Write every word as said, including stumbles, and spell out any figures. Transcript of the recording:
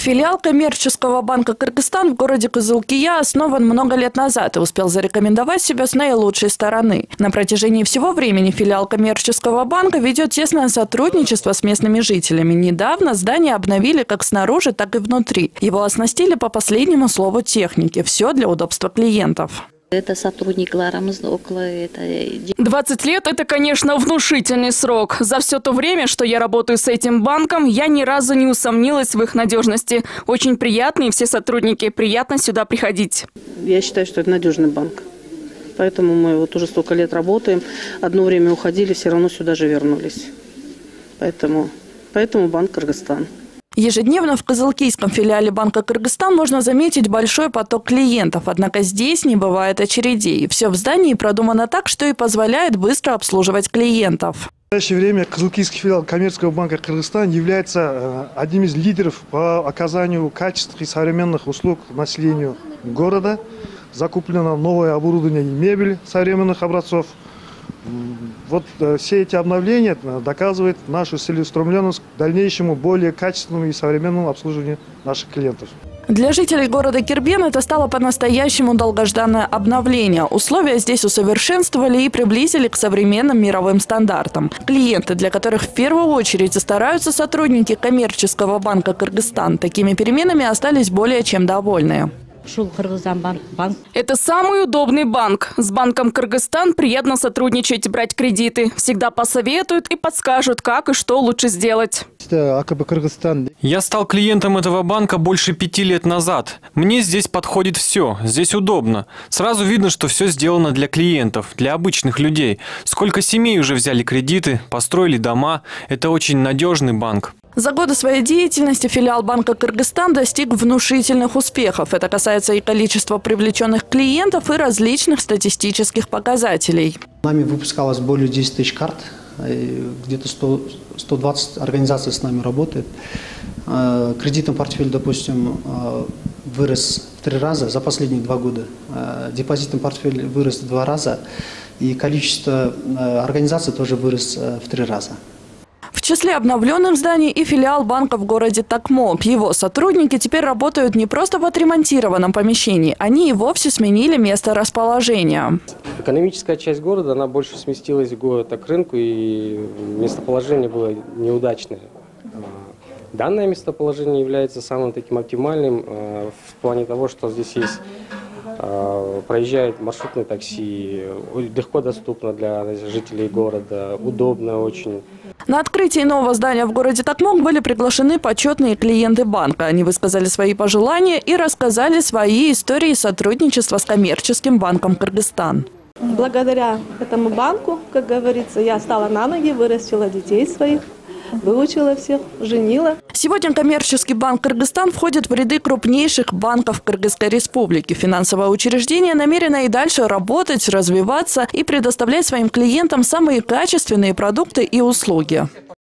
Филиал коммерческого банка «Кыргызстан» в городе Кызыл-Кия основан много лет назад и успел зарекомендовать себя с наилучшей стороны. На протяжении всего времени филиал коммерческого банка ведет тесное сотрудничество с местными жителями. Недавно здание обновили как снаружи, так и внутри. Его оснастили по последнему слову техники. Все для удобства клиентов. Это сотрудник Лара Мздокла. Это... двадцать лет – это, конечно, внушительный срок. За все то время, что я работаю с этим банком, я ни разу не усомнилась в их надежности. Очень приятные все сотрудники. Приятно сюда приходить. Я считаю, что это надежный банк. Поэтому мы вот уже столько лет работаем. Одно время уходили, все равно сюда же вернулись. Поэтому, поэтому банк «Кыргызстан». Ежедневно в кызылкийском филиале банка «Кыргызстан» можно заметить большой поток клиентов, однако здесь не бывает очередей. Все в здании продумано так, что и позволяет быстро обслуживать клиентов. В настоящее время кызылкийский филиал коммерческого банка «Кыргызстан» является одним из лидеров по оказанию качественных и современных услуг населению города. Закуплено новое оборудование и мебель современных образцов. Вот все эти обновления доказывают нашу целеустремленность к дальнейшему, более качественному и современному обслуживанию наших клиентов. Для жителей города Кирбен это стало по-настоящему долгожданное обновление. Условия здесь усовершенствовали и приблизили к современным мировым стандартам. Клиенты, для которых в первую очередь стараются сотрудники коммерческого банка «Кыргызстан», такими переменами остались более чем довольны. Это самый удобный банк. С банком «Кыргызстан» приятно сотрудничать, брать кредиты. Всегда посоветуют и подскажут, как и что лучше сделать. Я стал клиентом этого банка больше пяти лет назад. Мне здесь подходит все. Здесь удобно. Сразу видно, что все сделано для клиентов, для обычных людей. Сколько семей уже взяли кредиты, построили дома. Это очень надежный банк. За годы своей деятельности филиал банка «Кыргызстан» достиг внушительных успехов. Это касается и количества привлеченных клиентов, и различных статистических показателей. Нами выпускалось более десяти тысяч карт, где-то сто двадцать организаций с нами работает. Кредитный портфель, допустим, вырос в три раза за последние два года. Депозитный портфель вырос в два раза, и количество организаций тоже вырос в три раза. В числе обновленных зданий и филиал банка в городе Токмок. Его сотрудники теперь работают не просто в отремонтированном помещении, они и вовсе сменили место расположения. Экономическая часть города, она больше сместилась в города к рынку, и местоположение было неудачное. Данное местоположение является самым таким оптимальным в плане того, что здесь есть, проезжает маршрутное такси, легко доступно для жителей города, удобно очень. На открытии нового здания в городе Токмок были приглашены почетные клиенты банка. Они высказали свои пожелания и рассказали свои истории сотрудничества с коммерческим банком «Кыргызстан». Благодаря этому банку, как говорится, я стала на ноги, вырастила детей своих, выучила всех, женила. Сегодня коммерческий банк «Кыргызстан» входит в ряды крупнейших банков Кыргызской республики. Финансовое учреждение намерено и дальше работать, развиваться и предоставлять своим клиентам самые качественные продукты и услуги.